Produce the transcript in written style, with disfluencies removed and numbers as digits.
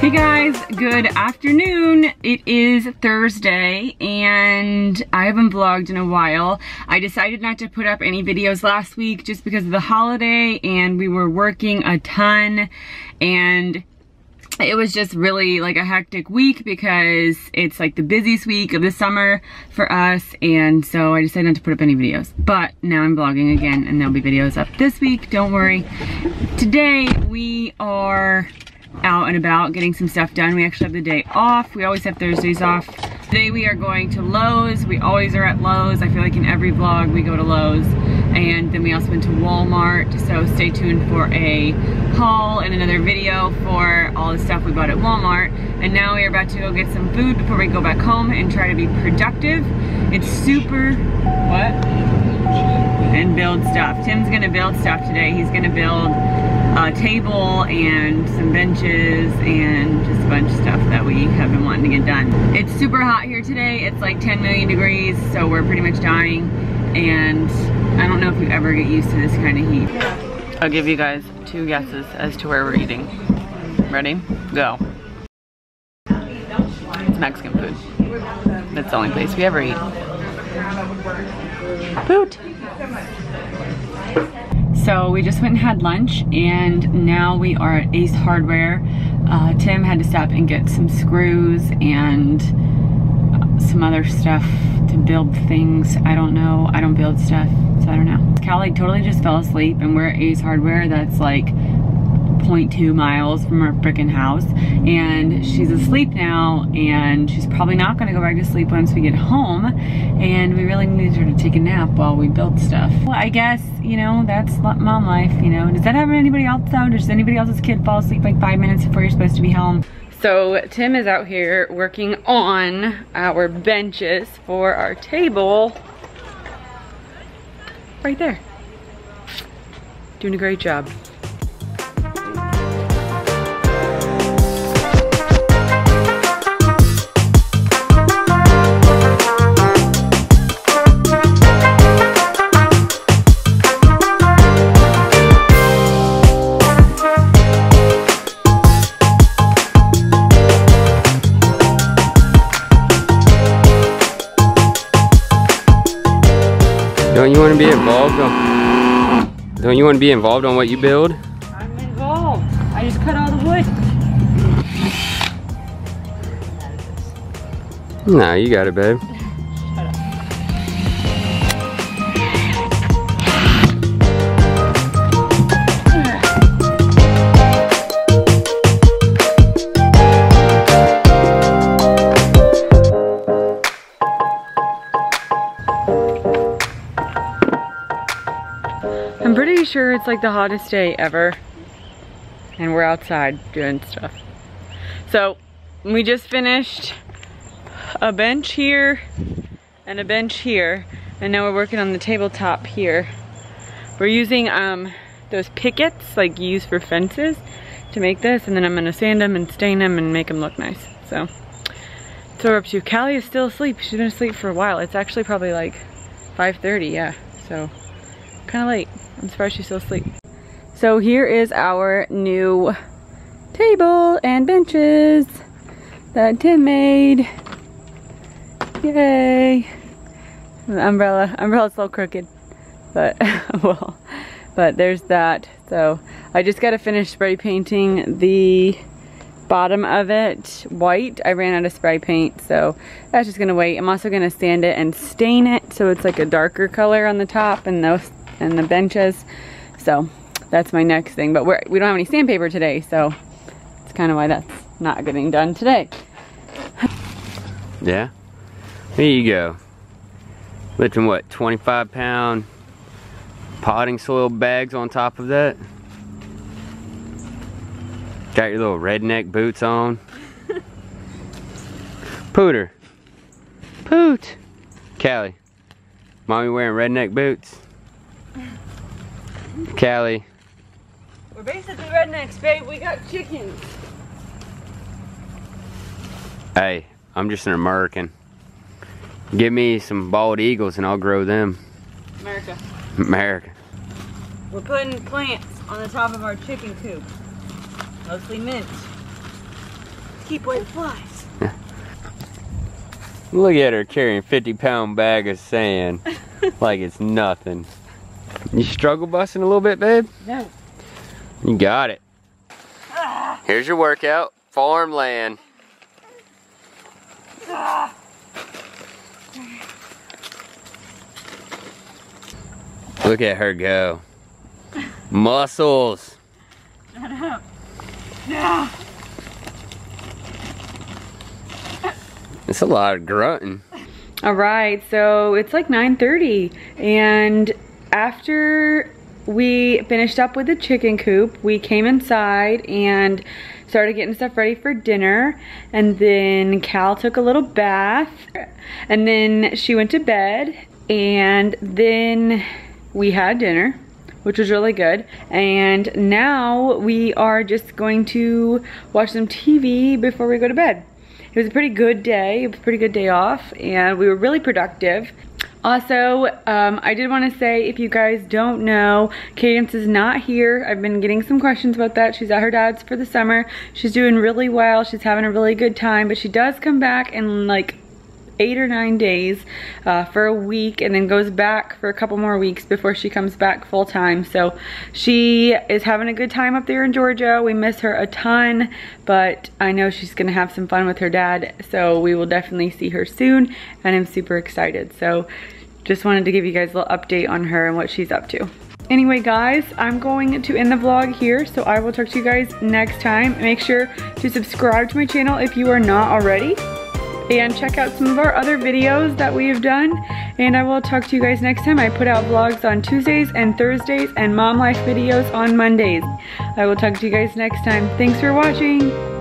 Hey guys, good afternoon. It is Thursday and I haven't vlogged in a while. I decided not to put up any videos last week just because of the holiday and we were working a ton and it was just really like a hectic week because it's like the busiest week of the summer for us, and so I decided not to put up any videos. But now I'm vlogging again and there'll be videos up this week, don't worry. Today we are out and about getting some stuff done. We actually have the day off. We always have Thursdays off. Today we are going to Lowe's. We always are at Lowe's. I feel like in every vlog we go to Lowe's. And then we also went to Walmart. So stay tuned for a haul and another video for all the stuff we bought at Walmart. And now we are about to go get some food before we go back home and try to be productive. It's super, what? And build stuff. Tim's gonna build stuff today. He's gonna build a table and some benches and just a bunch of stuff that we have been wanting to get done. It's super hot here today. It's like 10 million degrees, so we're pretty much dying. And I don't know if you ever get used to this kind of heat. I'll give you guys two guesses as to where we're eating. Ready? Go. It's Mexican food. That's the only place we ever eat. Food. So we just went and had lunch and now we are at Ace Hardware. Tim had to stop and get some screws and some other stuff to build things. I don't know, I don't build stuff, so I don't know. KALI totally just fell asleep and we're at Ace Hardware that's like 0.2 miles from our frickin' house, and she's asleep now and she's probably not gonna go back to sleep once we get home, and we really need her to take a nap while we build stuff. Well, I guess, you know, that's mom life, you know. Does that happen to anybody else though? Does anybody else's kid fall asleep like 5 minutes before you're supposed to be home? So Tim is out here working on our benches for our table. Right there. Doing a great job. Don't you want to be involved on, don't you want to be involved on what you build? I'm involved. I just cut all the wood. Nah, you got it, babe. I'm pretty sure it's like the hottest day ever and we're outside doing stuff. So we just finished a bench here and a bench here, and now we're working on the tabletop here. We're using those pickets like you use for fences to make this, and then I'm gonna sand them and stain them and make them look nice. So that's what we're up to. KALI is still asleep. She's been asleep for a while. It's actually probably like 5:30, yeah, so kinda late. I'm surprised she's still asleep. So here is our new table and benches that Tim made. Yay! The umbrella's a little crooked, but well, but there's that. So I just gotta finish spray painting the bottom of it white. I ran out of spray paint, so that's just gonna wait. I'm also gonna sand it and stain it so it's like a darker color on the top and those and the benches, so that's my next thing. But we don't have any sandpaper today, so it's kind of why that's not getting done today. Yeah, there you go, lifting what, 25-pound potting soil bags on top of that. Got your little redneck boots on. Pooter. Poot. Callie. Mommy wearing redneck boots. Callie. We're basically rednecks, babe. We got chickens. Hey, I'm just an American. Give me some bald eagles and I'll grow them. America. America. We're putting plants on the top of our chicken coop. Mostly mint. Keep away the flies. Look at her carrying a 50-pound bag of sand like it's nothing. You struggle busting a little bit, babe? No. You got it. Ah. Here's your workout. Farmland. Ah. Look at her go. Muscles. Shut up. No. It's a lot of grunting. All right, so it's like 9:30, and after we finished up with the chicken coop, we came inside and started getting stuff ready for dinner, and then Cal took a little bath, and then she went to bed, and then we had dinner, which was really good. And now we are just going to watch some TV before we go to bed. It was a pretty good day. It was a pretty good day off, and we were really productive. Also, I did want to say, if you guys don't know, Kadence is not here. I've been getting some questions about that. She's at her dad's for the summer. She's doing really well. She's having a really good time, but she does come back and like 8 or 9 days for a week, and then goes back for a couple more weeks before she comes back full time. So she is having a good time up there in Georgia. We miss her a ton, but I know she's gonna have some fun with her dad, so we will definitely see her soon, and I'm super excited. So just wanted to give you guys a little update on her and what she's up to. Anyway guys, I'm going to end the vlog here, so I will talk to you guys next time. Make sure to subscribe to my channel if you are not already, and check out some of our other videos that we have done, and I will talk to you guys next time. I put out vlogs on Tuesdays and Thursdays, and mom life videos on Mondays. I will talk to you guys next time. Thanks for watching.